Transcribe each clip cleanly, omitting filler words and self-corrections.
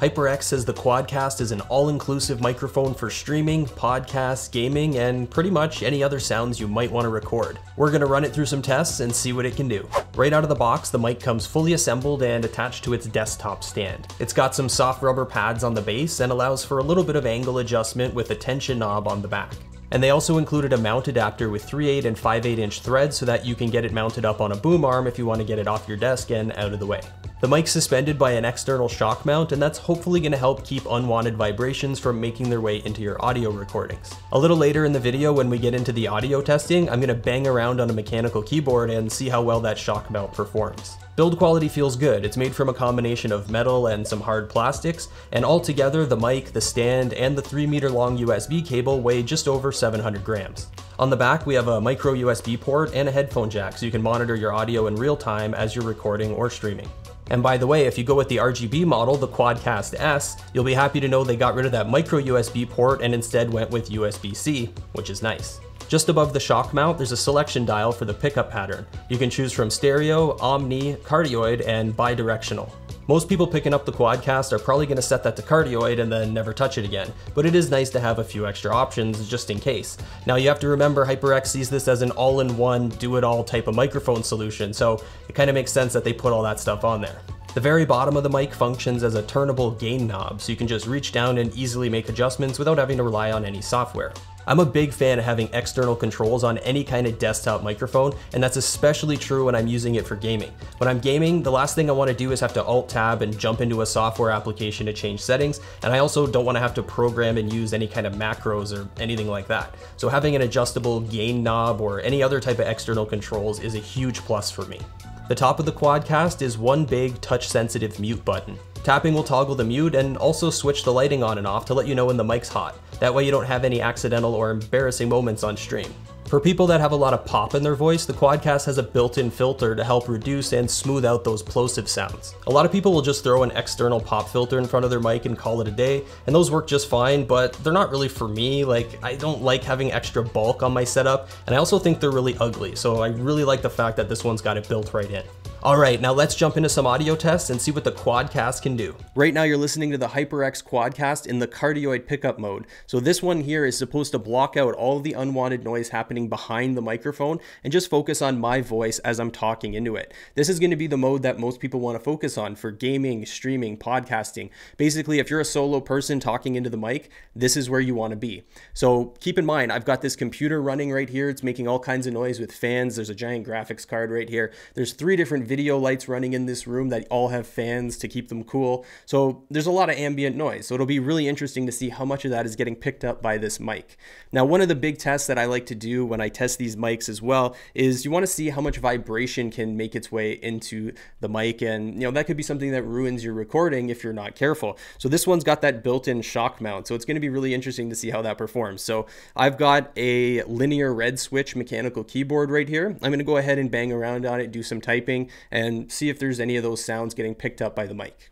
HyperX says the Quadcast is an all-inclusive microphone for streaming, podcasts, gaming, and pretty much any other sounds you might want to record. We're going to run it through some tests and see what it can do. Right out of the box, the mic comes fully assembled and attached to its desktop stand. It's got some soft rubber pads on the base and allows for a little bit of angle adjustment with a tension knob on the back. And they also included a mount adapter with 3/8 and 5/8 inch threads so that you can get it mounted up on a boom arm if you want to get it off your desk and out of the way. The mic's suspended by an external shock mount, and that's hopefully going to help keep unwanted vibrations from making their way into your audio recordings. A little later in the video, when we get into the audio testing, I'm going to bang around on a mechanical keyboard and see how well that shock mount performs. Build quality feels good. It's made from a combination of metal and some hard plastics, and altogether the mic, the stand, and the 3-meter long USB cable weigh just over 700 grams. On the back, we have a micro-USB port and a headphone jack, so you can monitor your audio in real time as you're recording or streaming. And by the way, if you go with the RGB model, the Quadcast S, you'll be happy to know they got rid of that micro USB port and instead went with USB-C, which is nice. Just above the shock mount, there's a selection dial for the pickup pattern. You can choose from stereo, omni, cardioid, and bidirectional. Most people picking up the Quadcast are probably going to set that to cardioid and then never touch it again, but it is nice to have a few extra options just in case. Now you have to remember HyperX sees this as an all-in-one, do-it-all type of microphone solution, so it kind of makes sense that they put all that stuff on there. The very bottom of the mic functions as a turnable gain knob, so you can just reach down and easily make adjustments without having to rely on any software. I'm a big fan of having external controls on any kind of desktop microphone, and that's especially true when I'm using it for gaming. When I'm gaming, the last thing I want to do is have to Alt-Tab and jump into a software application to change settings, and I also don't want to have to program and use any kind of macros or anything like that. So having an adjustable gain knob or any other type of external controls is a huge plus for me. The top of the Quadcast is one big touch-sensitive mute button. Tapping will toggle the mute and also switch the lighting on and off to let you know when the mic's hot. That way you don't have any accidental or embarrassing moments on stream. For people that have a lot of pop in their voice, the Quadcast has a built-in filter to help reduce and smooth out those plosive sounds. A lot of people will just throw an external pop filter in front of their mic and call it a day, and those work just fine, but they're not really for me. Like, I don't like having extra bulk on my setup, and I also think they're really ugly, so I really like the fact that this one's got it built right in. All right, now let's jump into some audio tests and see what the Quadcast can do. Right now you're listening to the HyperX Quadcast in the cardioid pickup mode. So this one here is supposed to block out all the unwanted noise happening behind the microphone and just focus on my voice as I'm talking into it. This is going to be the mode that most people want to focus on for gaming, streaming, podcasting. Basically, if you're a solo person talking into the mic, this is where you want to be. So keep in mind, I've got this computer running right here. It's making all kinds of noise with fans. There's a giant graphics card right here. There's three different video lights running in this room that all have fans to keep them cool. So there's a lot of ambient noise. So it'll be really interesting to see how much of that is getting picked up by this mic. Now, one of the big tests that I like to do when I test these mics as well is you want to see how much vibration can make its way into the mic. And, you know, that could be something that ruins your recording if you're not careful. So this one's got that built-in shock mount. So it's going to be really interesting to see how that performs. So I've got a linear red switch mechanical keyboard right here. I'm going to go ahead and bang around on it, do some typing, and see if there's any of those sounds getting picked up by the mic.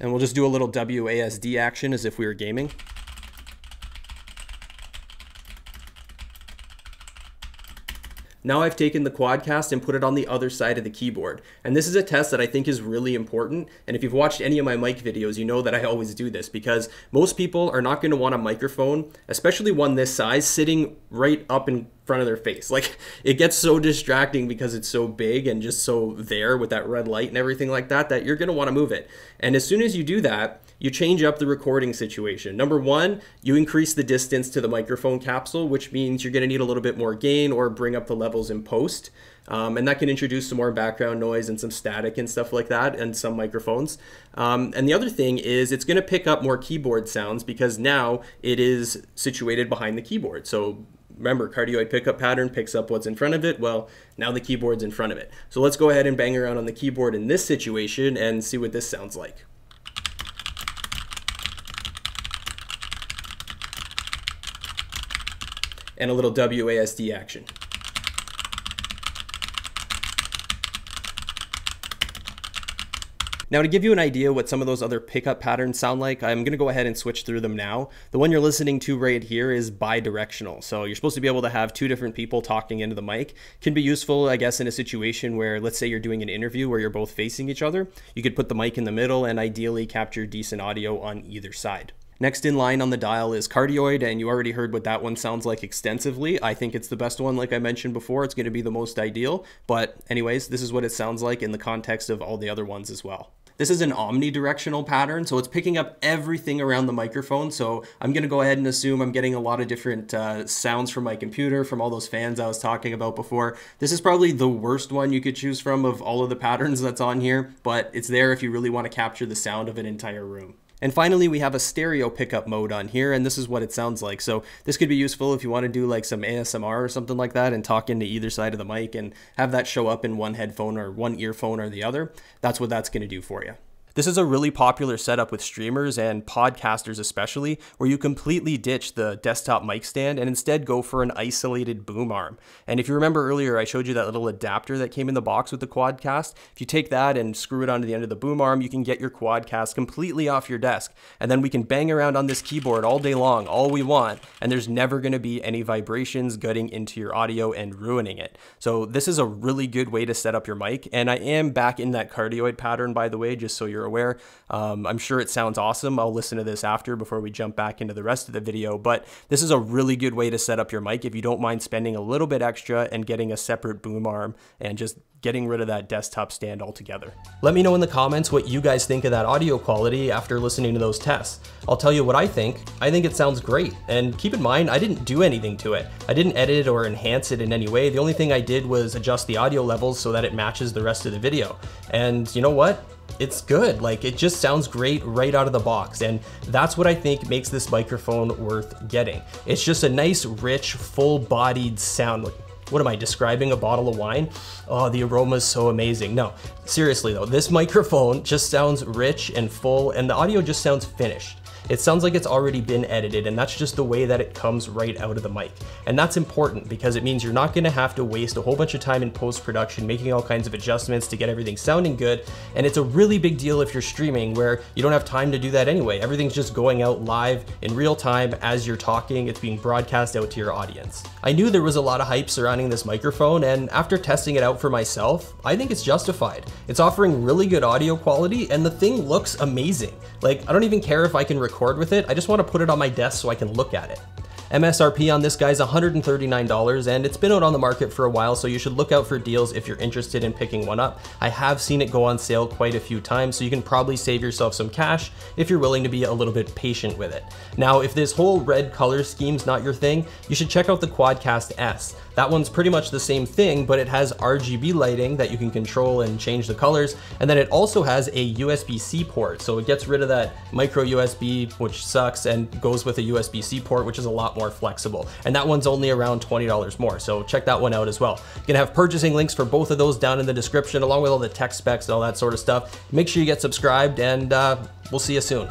And we'll just do a little WASD action as if we were gaming. Now I've taken the Quadcast and put it on the other side of the keyboard. And this is a test that I think is really important. And if you've watched any of my mic videos, you know that I always do this because most people are not going to want a microphone, especially one this size, sitting right up in front of their face. Like, it gets so distracting because it's so big and just so there with that red light and everything like that, that you're going to want to move it. And as soon as you do that, you change up the recording situation. Number one, you increase the distance to the microphone capsule, which means you're going to need a little bit more gain or bring up the levels in post. And that can introduce some more background noise and some static and stuff like that, and some microphones. And the other thing is it's going to pick up more keyboard sounds because now it is situated behind the keyboard. So remember, cardioid pickup pattern picks up what's in front of it. Well, now the keyboard's in front of it. So let's go ahead and bang around on the keyboard in this situation and see what this sounds like. And a little WASD action. Now, to give you an idea what some of those other pickup patterns sound like, I'm gonna go ahead and switch through them now. The one you're listening to right here is bidirectional. So you're supposed to be able to have two different people talking into the mic. Can be useful, I guess, in a situation where, let's say you're doing an interview where you're both facing each other. You could put the mic in the middle and ideally capture decent audio on either side. Next in line on the dial is Cardioid, and you already heard what that one sounds like extensively. I think it's the best one, like I mentioned before. It's going to be the most ideal, but anyways, this is what it sounds like in the context of all the other ones as well. This is an omnidirectional pattern, so it's picking up everything around the microphone. So I'm going to go ahead and assume I'm getting a lot of different sounds from my computer, from all those fans I was talking about before. This is probably the worst one you could choose from of all of the patterns that's on here, but it's there if you really want to capture the sound of an entire room. And finally, we have a stereo pickup mode on here, and this is what it sounds like. So this could be useful if you want to do like some ASMR or something like that and talk into either side of the mic and have that show up in one headphone or one earphone or the other. That's what that's going to do for you. This is a really popular setup with streamers and podcasters especially, where you completely ditch the desktop mic stand and instead go for an isolated boom arm. And if you remember earlier, I showed you that little adapter that came in the box with the Quadcast. If you take that and screw it onto the end of the boom arm, you can get your Quadcast completely off your desk. And then we can bang around on this keyboard all day long, all we want, and there's never gonna be any vibrations getting into your audio and ruining it. So this is a really good way to set up your mic. And I am back in that cardioid pattern, by the way, just so you're aware. I'm sure it sounds awesome. I'll listen to this after before we jump back into the rest of the video, but this is a really good way to set up your mic if you don't mind spending a little bit extra and getting a separate boom arm and just getting rid of that desktop stand altogether. Let me know in the comments what you guys think of that audio quality after listening to those tests. I'll tell you what I think. I think it sounds great. And keep in mind, I didn't do anything to it. I didn't edit or enhance it in any way. The only thing I did was adjust the audio levels so that it matches the rest of the video. And you know what? It's good. Like, it just sounds great right out of the box. And that's what I think makes this microphone worth getting. It's just a nice, rich, full-bodied sound. What am I, describing a bottle of wine? Oh, the aroma is so amazing. No, seriously though, this microphone just sounds rich and full, and the audio just sounds finished. It sounds like it's already been edited, and that's just the way that it comes right out of the mic. And that's important because it means you're not gonna have to waste a whole bunch of time in post-production making all kinds of adjustments to get everything sounding good. And it's a really big deal if you're streaming, where you don't have time to do that anyway. Everything's just going out live in real time as you're talking. It's being broadcast out to your audience. I knew there was a lot of hype surrounding this microphone, and after testing it out for myself, I think it's justified. It's offering really good audio quality, and the thing looks amazing. Like, I don't even care if I can record with it. I just want to put it on my desk so I can look at it. MSRP on this guy is $139, and it's been out on the market for a while, so you should look out for deals if you're interested in picking one up. I have seen it go on sale quite a few times, so you can probably save yourself some cash if you're willing to be a little bit patient with it. Now, if this whole red color scheme's not your thing, you should check out the Quadcast S. That one's pretty much the same thing, but it has RGB lighting that you can control and change the colors, and then it also has a USB-C port, so it gets rid of that micro-USB, which sucks, and goes with a USB-C port, which is a lot more flexible. And that one's only around $20 more, so check that one out as well. You're gonna have purchasing links for both of those down in the description, along with all the tech specs and all that sort of stuff. Make sure you get subscribed, and we'll see you soon.